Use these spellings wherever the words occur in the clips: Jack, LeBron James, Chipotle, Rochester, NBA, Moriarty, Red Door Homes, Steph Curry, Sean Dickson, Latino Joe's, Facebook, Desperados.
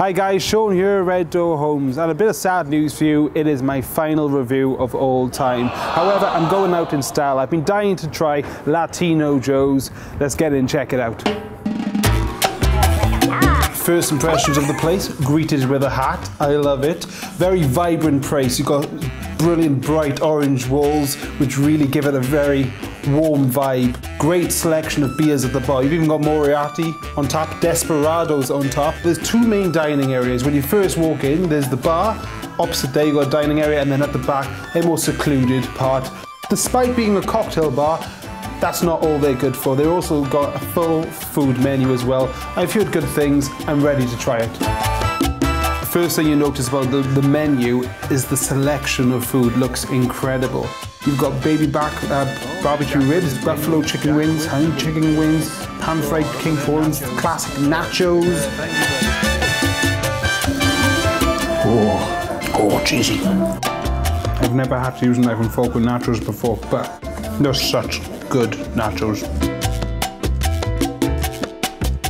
Hi guys, Sean here, Red Door Homes, and a bit of sad news for you, it is my final review of all time. However, I'm going out in style. I've been dying to try Latino Joe's. Let's get in and check it out. First impressions of the place, greeted with a hat, I love it. Very vibrant place, you've got brilliant bright orange walls, which really give it a very warm vibe. Great selection of beers at the bar. You've even got Moriarty on tap, Desperados on top. There's two main dining areas. When you first walk in, there's the bar. Opposite there, you've got a dining area, and then at the back, a more secluded part. Despite being a cocktail bar, that's not all they're good for. They've also got a full food menu as well. I've heard good things. I'm ready to try it. First thing you notice about the menu is the selection of food looks incredible. You've got baby back barbecue ribs, buffalo chicken wings, honey chicken wings, pan-fried king prawns, classic nachos. Oh, cheesy. I've never had to use a knife and fork with nachos before, but they're such good nachos.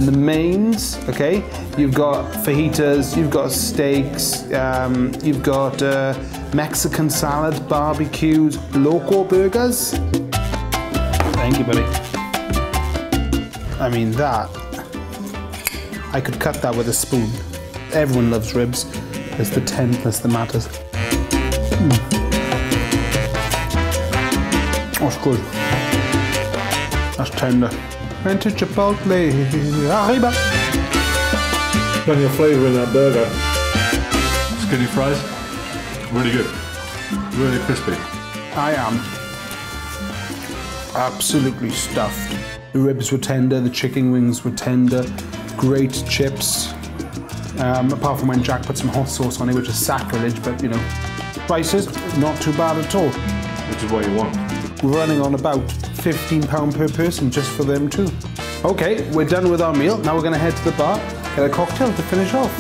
The mains, okay, you've got fajitas, you've got steaks, you've got Mexican salad, barbecues, loco burgers. Thank you, buddy. I mean, that, I could cut that with a spoon. Everyone loves ribs. It's the 10 plus that matters. That's good. That's tender. Went to Chipotle, arriba! Plenty of flavour in that burger. Skinny fries, really good, really crispy. I am absolutely stuffed. The ribs were tender, the chicken wings were tender, great chips. Apart from when Jack put some hot sauce on it, which is sacrilege, but you know. Prices, not too bad at all. Which is what you want. We're running on about £15 per person just for them too. Okay, we're done with our meal. Now we're gonna head to the bar, get a cocktail to finish off.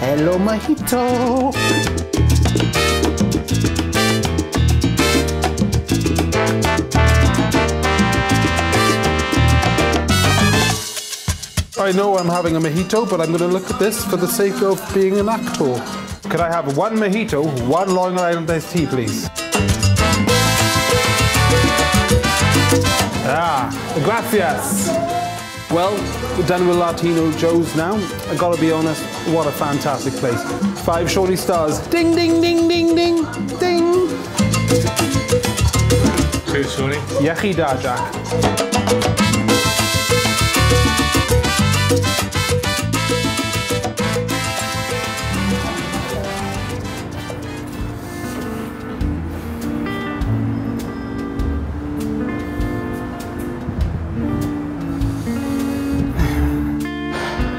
Hello, mojito. I know I'm having a mojito, but I'm gonna look at this for the sake of being an actor. Could I have one mojito, one Long Island iced tea, please? Ah, gracias. Well, we're done with Latino Joe's now. I gotta be honest, what a fantastic place. 5 shorty stars. Ding, ding, ding, ding, ding, ding. Cheers, shorty. Yachida, Jack.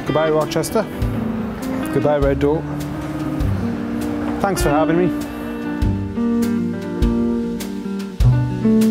Goodbye, Rochester. Goodbye, Red Door. Thanks for having me.